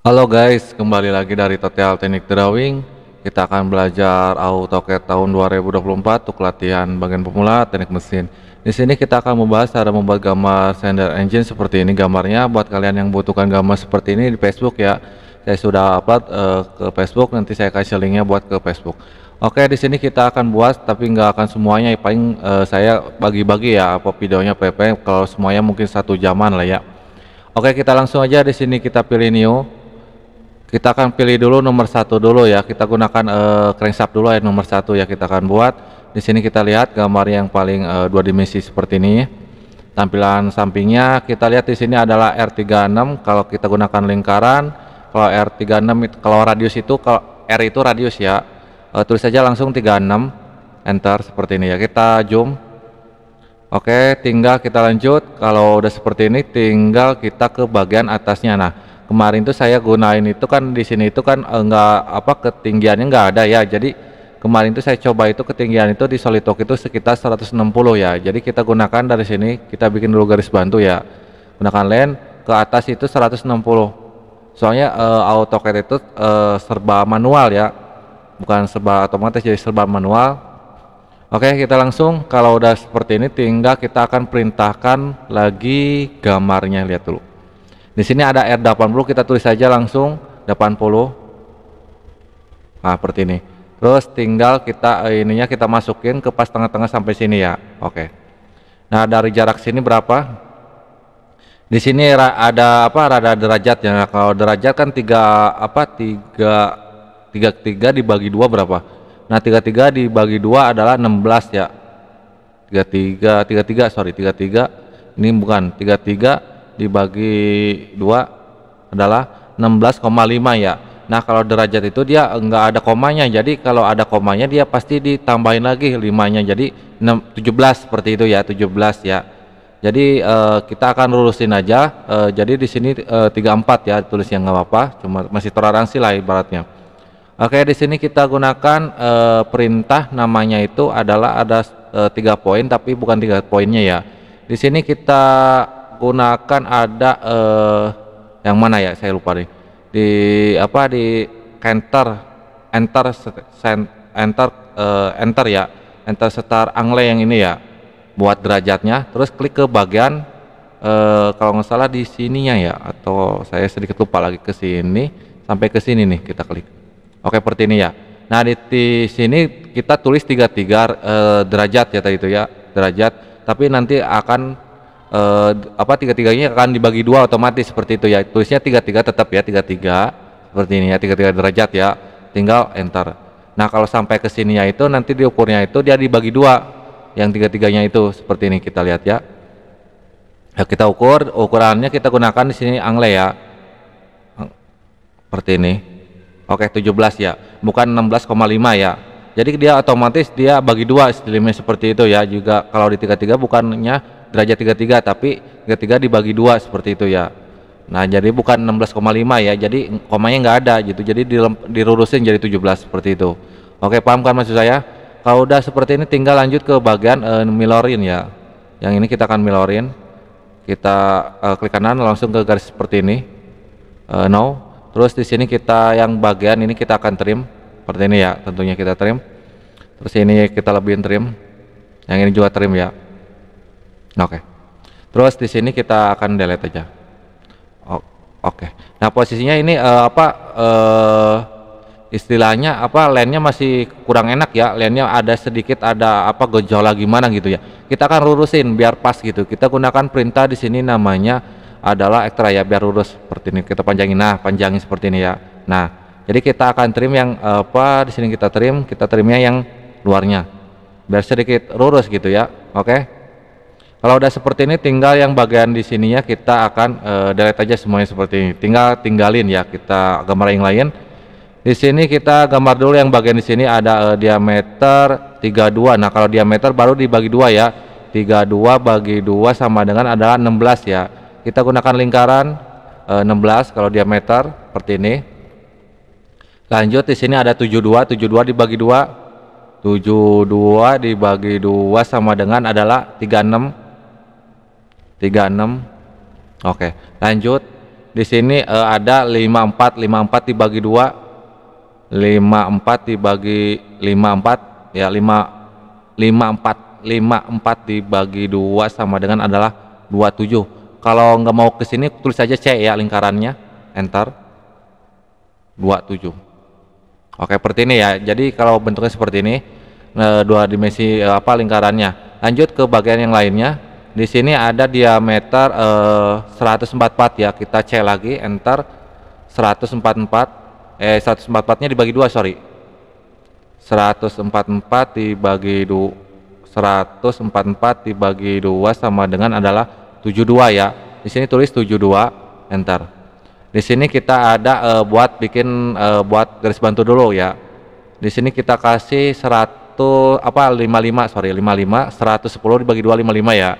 Halo guys, kembali lagi dari tutorial teknik drawing. Kita akan belajar AutoCAD tahun 2024 untuk latihan bagian pemula teknik mesin. Di sini kita akan membahas cara membuat gambar cylinder engine seperti ini gambarnya. Buat kalian yang butuhkan gambar seperti ini di Facebook ya, saya sudah upload ke Facebook, nanti saya kasih linknya buat ke Facebook. Oke, di sini kita akan buat tapi nggak akan semuanya, paling saya bagi-bagi ya apa videonya PP, kalau semuanya mungkin satu jaman lah ya. Oke, kita langsung aja. Di sini kita pilih new. Kita akan pilih dulu nomor satu dulu ya, kita gunakan crankshaft dulu ya, nomor satu ya kita akan buat. Di sini kita lihat gambar yang paling dua dimensi seperti ini. Tampilan sampingnya kita lihat di sini adalah R36, kalau kita gunakan lingkaran, kalau R36 itu, kalau radius itu, kalau R itu radius ya, tulis saja langsung 36, enter seperti ini ya, kita zoom. Oke, tinggal kita lanjut, kalau udah seperti ini tinggal kita ke bagian atasnya. Nah, kemarin tuh saya gunain itu kan di sini itu kan enggak apa, ketinggiannya enggak ada ya. Jadi kemarin tuh saya coba itu ketinggian itu di SolidWorks itu sekitar 160 ya. Jadi kita gunakan dari sini, kita bikin dulu garis bantu ya. Gunakan line ke atas itu 160. Soalnya AutoCAD itu serba manual ya. Bukan serba otomatis, jadi serba manual. Oke, kita langsung, kalau udah seperti ini tinggal kita akan perintahkan lagi gambarnya, lihat dulu. Di sini ada R80, kita tulis saja langsung 80. Nah, seperti ini. Terus tinggal kita ininya kita masukin ke pas tengah-tengah sampai sini ya. Oke. Nah, dari jarak sini berapa? Di sini ada apa? Ada derajat ya. Nah, kalau derajat kan 33 dibagi 2 berapa? Nah, 33 dibagi 2 adalah 16 ya. 33 ini bukan 33 dibagi 2 adalah 16,5 ya. Nah, kalau derajat itu dia enggak ada komanya, jadi kalau ada komanya dia pasti ditambahin lagi 5-nya, jadi 17 seperti itu ya, 17 ya. Jadi kita akan lurusin aja, jadi di sini 34 ya, tulis yang nggak apa-apa, cuma masih toleransi lah ibaratnya. Oke, di sini kita gunakan perintah namanya itu adalah ada 3 poin tapi bukan 3 poinnya ya. Di sini kita gunakan ada yang mana ya, saya lupa nih, di apa, di enter ya, enter star angle yang ini ya buat derajatnya. Terus klik ke bagian kalau nggak salah di sininya ya, atau saya sedikit lupa, lagi ke sini sampai ke sini nih kita klik. Oke, seperti ini ya. Nah, di sini kita tulis 33 derajat ya tadi itu ya, derajat, tapi nanti akan apa, 33-nya akan dibagi 2 otomatis seperti itu ya, tulisnya 33 tetap ya, 33 seperti ini ya, 33 derajat ya, tinggal enter. Nah, kalau sampai ke sininya itu nanti diukurnya itu dia dibagi 2 yang 33-nya itu seperti ini, kita lihat ya. Nah, kita ukur, ukurannya kita gunakan di sini angle ya, seperti ini. Oke, 17 ya, bukan 16,5 ya, jadi dia otomatis dia bagi 2 istilahnya seperti itu ya. Juga kalau di 33 bukannya derajat 33 tapi 33 dibagi 2 seperti itu ya. Nah, jadi bukan 16,5 ya, jadi komanya nggak ada gitu, jadi dilurusin jadi 17 seperti itu. Oke, paham kan maksud saya? Kalau udah seperti ini tinggal lanjut ke bagian milorin ya, yang ini kita akan milorin, kita klik kanan langsung ke garis seperti ini, no. Terus di sini kita yang bagian ini kita akan trim seperti ini ya, tentunya kita trim. Terus ini kita lebihin trim, yang ini juga trim ya. Oke, terus di sini kita akan delete aja. Oke. Nah, posisinya ini istilahnya apa, lainnya masih kurang enak ya, lainnya ada sedikit ada apa gejolak gimana gitu ya. Kita akan lurusin biar pas gitu. Kita gunakan perintah di sini namanya adalah extra ya, biar lurus seperti ini. Kita panjangin, nah panjangin seperti ini ya. Nah, jadi kita akan trim yang apa, di sini kita trim, kita trimnya yang luarnya biar sedikit lurus gitu ya. Oke. Kalau udah seperti ini tinggal yang bagian di sininya kita akan delete aja semuanya seperti ini. Tinggalin ya, kita gambar yang lain. Di sini kita gambar dulu yang bagian di sini ada diameter 32. Nah, kalau diameter baru dibagi 2 ya. 32 bagi 2 sama dengan adalah 16 ya. Kita gunakan lingkaran 16 kalau diameter seperti ini. Lanjut di sini ada 72, 72 dibagi 2. 72 dibagi 2 sama dengan adalah 36. 36. Oke, lanjut. di sini ada 54 dibagi 2, 54 dibagi 54 ya, 54 dibagi 2 sama dengan adalah 27. Kalau nggak mau ke sini tulis saja C ya lingkarannya, enter 27. Oke, seperti ini ya. Jadi kalau bentuknya seperti ini, dua dimensi apa lingkarannya. Lanjut ke bagian yang lainnya. Di sini ada diameter 144 ya, kita C lagi, enter 144 nya dibagi 2, sorry 144 dibagi 2 sama dengan adalah 72 ya. Di sini tulis 72, enter. Di sini kita ada buat garis bantu dulu ya. Di sini kita kasih 110 dibagi 2, 55 ya.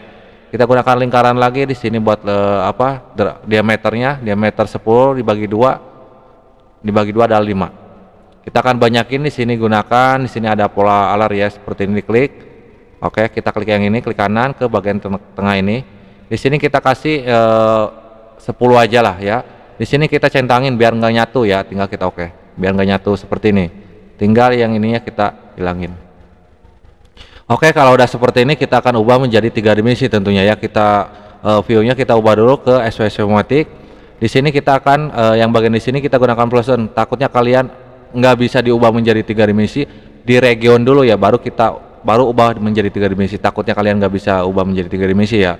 Kita gunakan lingkaran lagi di sini buat diameternya, diameter 10 dibagi 2 adalah 5. Kita akan banyakin di sini, gunakan di sini ada pola alar ya, seperti ini diklik. Oke, kita klik yang ini, klik kanan ke bagian tengah ini. Di sini kita kasih 10 aja lah ya. Di sini kita centangin biar nggak nyatu ya, tinggal kita biar nggak nyatu seperti ini. Tinggal yang ininya kita hilangin. Oke, kalau udah seperti ini kita akan ubah menjadi 3 dimensi tentunya ya. Kita view-nya kita ubah dulu ke SW Isometric. Di sini kita akan yang bagian di sini kita gunakan Presspull. Takutnya kalian nggak bisa diubah menjadi 3 dimensi, di region dulu ya, baru kita ubah menjadi 3 dimensi. Takutnya kalian nggak bisa ubah menjadi 3 dimensi ya.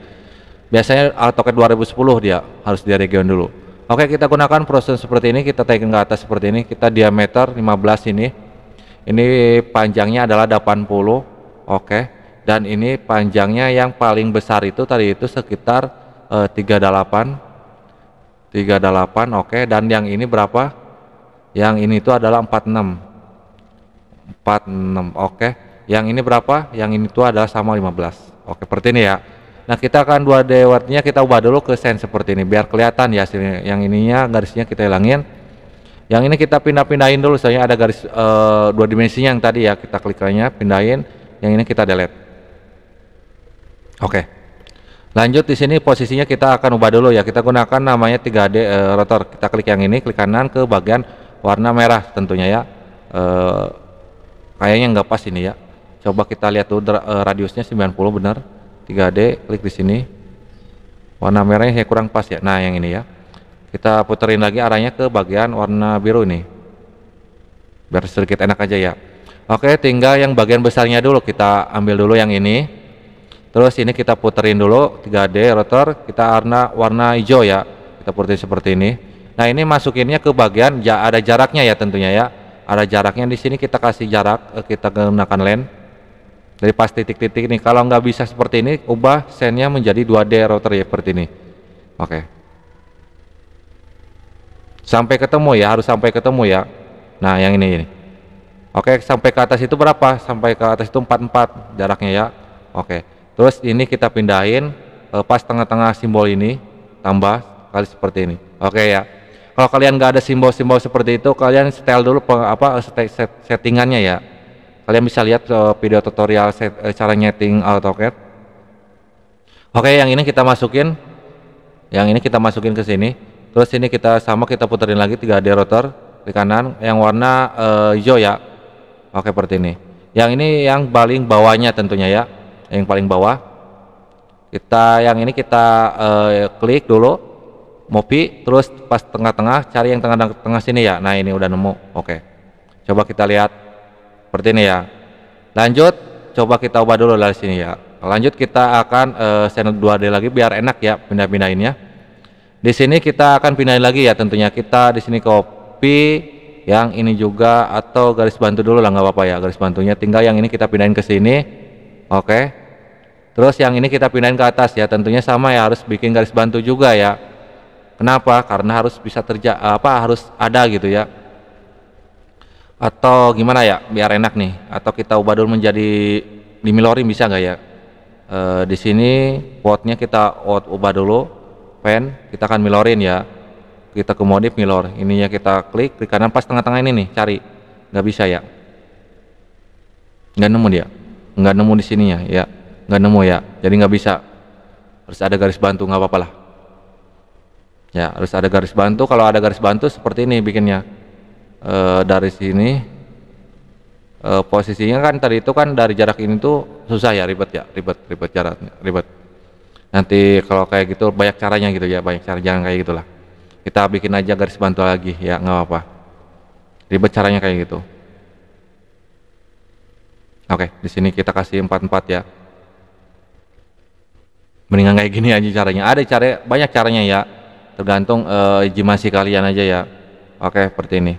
Biasanya AutoCAD 2010 dia harus di region dulu. Oke, kita gunakan Presspull seperti ini, kita taikin ke atas seperti ini. Kita diameter 15 ini. Ini panjangnya adalah 80. Oke, dan ini panjangnya yang paling besar itu tadi itu sekitar 38. Oke, dan yang ini berapa? Yang ini itu adalah 46. Oke, yang ini berapa? Yang ini itu adalah sama 15. Oke, seperti ini ya. Nah, kita akan 2D wordnya kita ubah dulu ke sen seperti ini biar kelihatan ya hasilnya. Yang ininya garisnya kita hilangin. Yang ini kita pindah-pindahin dulu, soalnya ada garis 2 dimensinya yang tadi ya, kita klikannya pindahin. Yang ini kita delete. Oke. Lanjut di sini posisinya kita akan ubah dulu ya. Kita gunakan namanya 3D rotor. Kita klik yang ini, klik kanan ke bagian warna merah tentunya ya. Kayaknya nggak pas ini ya. Coba kita lihat tuh radiusnya 90 benar. 3D, klik di sini. Warna merahnya kurang pas ya. Nah, yang ini ya. Kita puterin lagi arahnya ke bagian warna biru ini. Biar sedikit enak aja ya. Oke, tinggal yang bagian besarnya dulu kita ambil dulu yang ini. Terus ini kita puterin dulu 3D rotor, kita warna hijau ya. Kita puterin seperti ini. Nah, ini masukinnya ke bagian ada jaraknya ya tentunya ya. Ada jaraknya di sini, kita kasih jarak, kita gunakan len. Dari pas titik-titik ini, kalau nggak bisa seperti ini, ubah sennya menjadi 2D rotor ya seperti ini. Oke. Sampai ketemu ya, harus sampai ketemu ya. Nah, yang ini. Oke, sampai ke atas itu berapa? Sampai ke atas itu 44 jaraknya ya. Oke, terus ini kita pindahin pas tengah-tengah simbol ini, tambah kali seperti ini. Oke ya. Kalau kalian nggak ada simbol-simbol seperti itu, kalian setel dulu settingannya ya. Kalian bisa lihat video tutorial cara nyeting AutoCAD. Oke, yang ini kita masukin. Yang ini kita masukin ke sini. Terus ini kita kita puterin lagi 3D rotor di kanan yang warna hijau ya. Oke, seperti ini. Yang ini yang paling bawahnya tentunya ya, yang paling bawah. Yang ini kita klik dulu, copy, terus pas tengah-tengah cari yang tengah-tengah sini ya. Nah, ini udah nemu. Oke, coba kita lihat seperti ini ya. Lanjut, coba kita ubah dulu dari sini ya. Lanjut kita akan send 2D lagi biar enak ya pindah-pindahinnya. Di sini kita akan pindahin lagi ya tentunya. Kita di sini copy. Yang ini juga, atau garis bantu dulu lah, nggak apa-apa ya garis bantunya. Tinggal yang ini kita pindahin ke sini. Oke, terus yang ini kita pindahin ke atas ya tentunya, sama ya, harus bikin garis bantu juga ya. Kenapa? Karena harus bisa harus ada gitu ya, atau gimana ya biar enak nih. Atau kita ubah dulu menjadi dimilorim, bisa nggak ya? Di sini quote-nya kita ubah dulu, pen kita akan milorin ya. Kita ke modif mirror, ininya kita klik kanan pas tengah-tengah ini nih, cari. Nggak bisa ya, nggak nemu dia, nggak nemu di sininya ya, nggak nemu ya, jadi nggak bisa. Harus ada garis bantu, nggak apa-apa lah. ya, harus ada garis bantu. Kalau ada garis bantu seperti ini bikinnya, dari sini posisinya kan tadi itu kan dari jarak ini tuh susah ya, ribet ya, ribet jaraknya, ribet. Nanti kalau kayak gitu banyak caranya gitu ya, banyak cara, jangan kayak gitulah, kita bikin aja garis bantu lagi ya, nggak apa-apa, ribet caranya kayak gitu. Oke, di sini kita kasih 44 ya. Mendingan kayak gini aja caranya. Ada cara, banyak caranya ya. Tergantung jimasi kalian aja ya. Oke, seperti ini.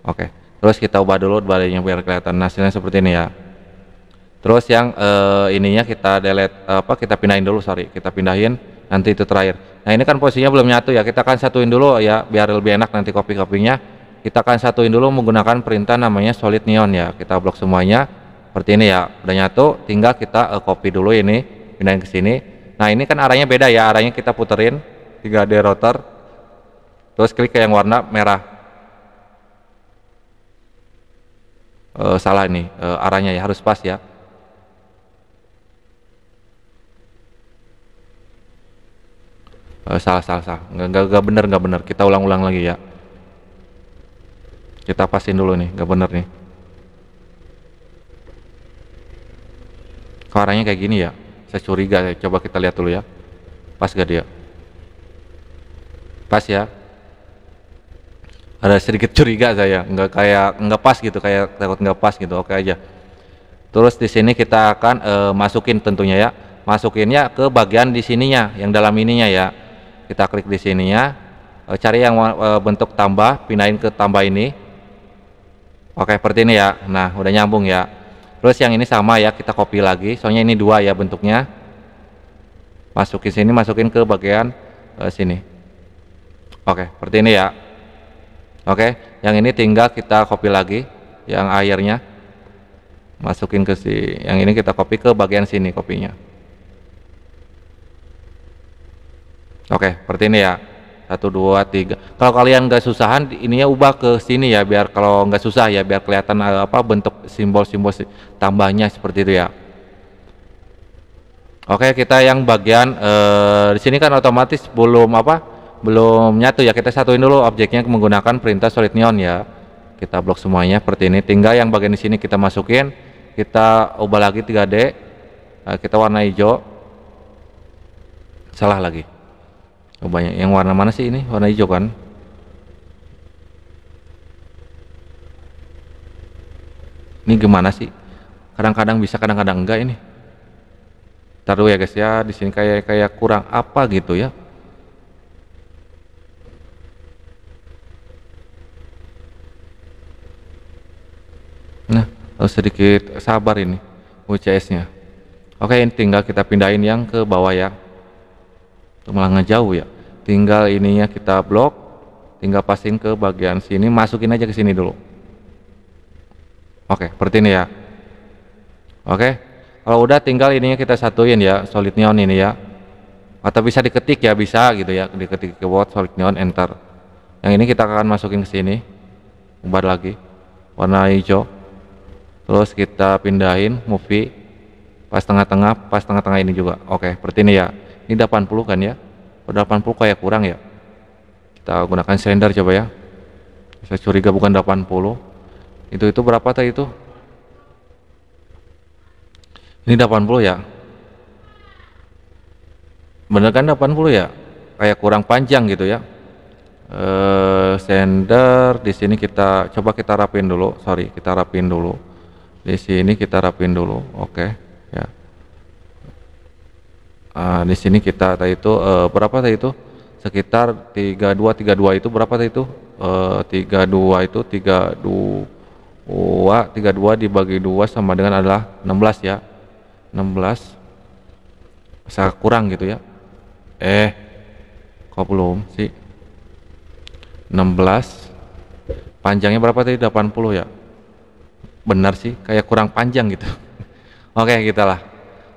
Oke. Terus kita ubah dulu badannya biar kelihatan hasilnya seperti ini ya. Terus yang ininya kita delete, kita pindahin dulu, sorry. Kita pindahin, nanti itu terakhir. Nah, ini kan posisinya belum nyatu ya. Kita akan satuin dulu ya biar lebih enak nanti copy-copynya. Kita akan satuin dulu menggunakan perintah namanya solid neon ya. Kita blok semuanya. Seperti ini ya, udah nyatu, tinggal kita copy dulu ini, pindahin ke sini. Nah, ini kan arahnya beda ya, arahnya kita puterin 3D rotor. Terus klik ke yang warna merah. Salah ini, arahnya ya, harus pas ya. Salah. Nggak bener. Kita ulang-ulang lagi ya. Kita pasin dulu nih, nggak bener nih. Arahnya kayak gini ya, saya curiga ya. Coba kita lihat dulu ya, pas gak dia? Pas ya, ada sedikit curiga saya, nggak pas gitu, kayak takut nggak pas gitu. Oke aja. Terus di sini kita akan masukin tentunya ya, masukinnya ke bagian di sininya, yang dalam ininya ya. Kita klik di sininya, cari yang bentuk tambah, pindahin ke tambah ini. Oke, seperti ini ya. Nah, udah nyambung ya. Terus yang ini sama ya, kita copy lagi, soalnya ini dua ya bentuknya. Masukin sini, masukin ke bagian sini. Oke, seperti ini ya. Oke, yang ini tinggal kita copy lagi, yang airnya masukin ke si, yang ini kita copy ke bagian sini kopinya. Oke, seperti ini ya. 1, 2, 3. Kalau kalian nggak susahan, ininya ubah ke sini ya, biar kalau nggak susah ya, biar kelihatan apa bentuk simbol-simbol tambahnya seperti itu ya. Oke, kita yang bagian di sini kan otomatis belum nyatu ya. Kita satuin dulu objeknya menggunakan perintah solid neon ya. Kita blok semuanya seperti ini. Tinggal yang bagian di sini kita masukin, kita ubah lagi 3D. Kita warna hijau. Salah lagi. Oh, banyak yang warna mana sih ini? Warna hijau kan? Ini gimana sih? Kadang-kadang bisa, kadang-kadang enggak ini. Taruh ya guys ya, di sini kayak kurang apa gitu ya. Nah, harus sedikit sabar ini UCS-nya. Oke, ini tinggal kita pindahin yang ke bawah ya. Malah ngejauh ya, tinggal ininya kita blok, tinggal pasin ke bagian sini, masukin aja ke sini dulu. Oke, seperti ini ya. Oke, kalau udah tinggal ininya kita satuin ya, solid neon ini ya, atau bisa diketik ya, bisa gitu ya, diketik keyword solid neon, enter. Yang ini kita akan masukin ke sini, ubah lagi warna hijau, terus kita pindahin movie pas tengah-tengah ini juga. Oke, seperti ini ya. Ini 80 kan ya, 80 kayak kurang ya. Kita gunakan silinder coba ya. Saya curiga bukan 80. Itu berapa tadi itu? Ini 80 ya. Bener kan 80 ya? Kayak kurang panjang gitu ya. Silinder di sini kita coba kita rapin dulu. Di sini kita rapin dulu. Oke ya. Di sini kita tadi itu berapa tadi itu? Sekitar 32 itu berapa tadi itu? 32 dibagi 2 sama dengan adalah 16 ya. 16. Saya kurang gitu ya. Kok belum sih? 16. Panjangnya berapa tadi? 80 ya. Benar sih, kayak kurang panjang gitu. Oke, gitulah.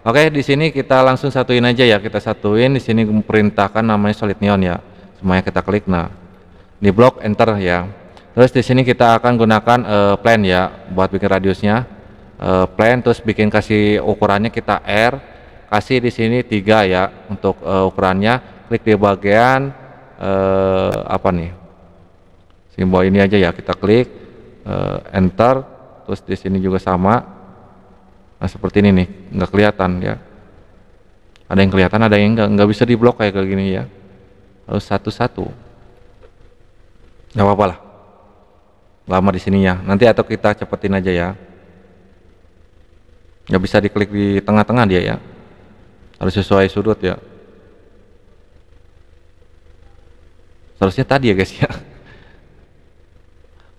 Oke, di sini kita langsung satuin aja ya. Kita satuin di sini, perintahkan namanya solid neon ya. Semuanya kita klik. Nah, di blok enter ya. Terus di sini kita akan gunakan plane ya, buat bikin radiusnya. Plane, terus bikin kasih ukurannya kita R, kasih di sini 3 ya untuk ukurannya. Klik di bagian apa nih, simbol ini aja ya, kita klik enter, terus di sini juga sama. Nah seperti ini nih, nggak kelihatan ya, ada yang kelihatan ada yang nggak bisa diblok kayak gini ya, harus satu-satu. Nggak apa-apa lah, lama di sininya nanti, atau kita cepetin aja ya, nggak bisa diklik di tengah-tengah dia ya, harus sesuai sudut ya. Seharusnya tadi ya guys ya.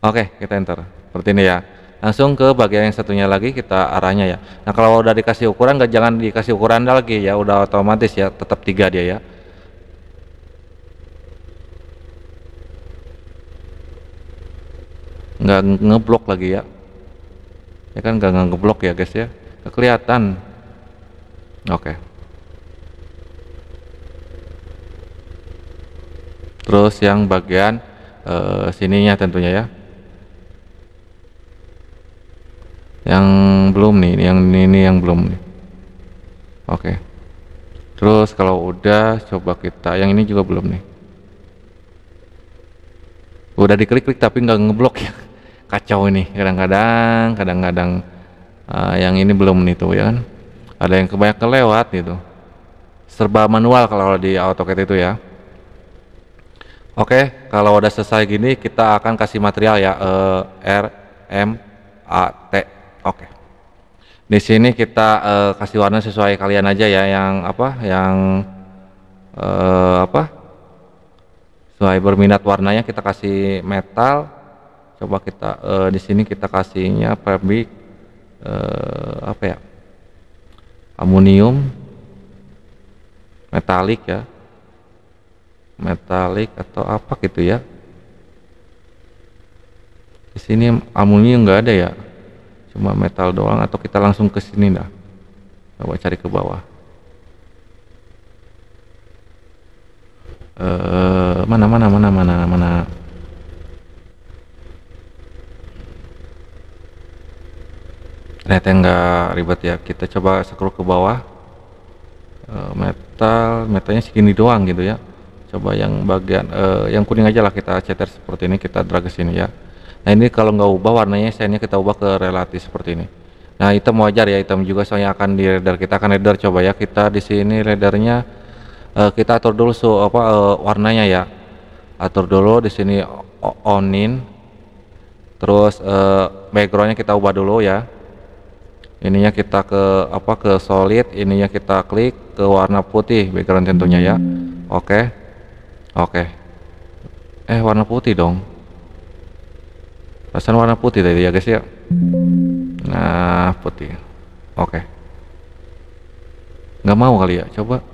Oke, kita enter seperti ini ya. Langsung ke bagian yang satunya lagi, kita arahnya ya. Nah kalau udah dikasih ukuran, jangan dikasih ukuran lagi ya, udah otomatis ya, tetap 3 dia ya. Nggak ngeblok lagi ya, ya kan nggak ngeblok ya guys ya, nggak kelihatan. Oke, terus yang bagian sininya tentunya ya, yang belum nih, yang ini yang belum nih. Oke, terus kalau udah, coba kita yang ini juga belum nih, udah diklik-klik tapi nggak ngeblok ya, kacau ini kadang-kadang, yang ini belum nih tuh ya kan, ada yang kebanyakan lewat gitu, serba manual kalau di AutoCAD itu ya. Oke, kalau udah selesai gini kita akan kasih material ya, RMAT. Oke, di sini kita kasih warna sesuai kalian aja ya, yang apa, yang sesuai berminat warnanya. Kita kasih metal, coba kita di sini kita kasihnya fabric apa ya, aluminium metalik ya, metalik atau apa gitu ya. Di sini aluminium enggak ada ya, cuma metal doang, atau kita langsung ke sini dah, coba cari ke bawah. Mana ternyata enggak ribet ya, kita coba scroll ke bawah. Metalnya segini doang gitu ya, coba yang bagian yang kuning aja lah, kita ceter seperti ini, kita drag ke sini ya. Nah ini kalau nggak ubah warnanya, sayangnya kita ubah ke relatif seperti ini. Nah hitam wajar ya, hitam juga soalnya akan di radar, kita akan radar. Coba ya, kita di sini radarnya kita atur dulu warnanya ya, atur dulu di sini onin, terus backgroundnya kita ubah dulu ya, ininya kita ke ke solid, ininya kita klik ke warna putih background tentunya ya. Oke. Warna putih dong, perasaan warna putih tadi ya guys ya. Nah putih, oke, nggak mau kali ya, coba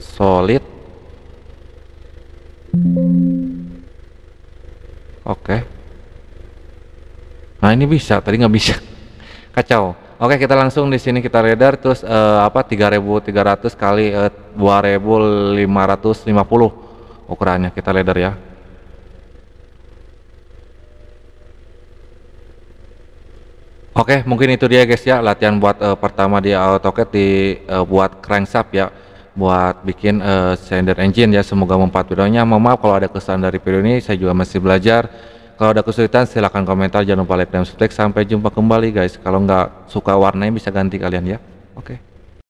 solid, oke. Nah ini bisa, tadi nggak bisa. Kacau. Oke, kita langsung di sini kita radar, terus 3300 kali 2550 ukurannya, kita ladder ya. Oke, mungkin itu dia guys ya, latihan buat pertama di AutoCAD, buat crankshaft ya, buat bikin cylinder engine ya. Semoga membantu videonya. Mohon maaf kalau ada kesalahan dari video ini, saya juga masih belajar. Kalau ada kesulitan silahkan komentar, jangan lupa like dan subscribe. Sampai jumpa kembali guys. Kalau nggak suka warnanya bisa ganti kalian ya. Oke.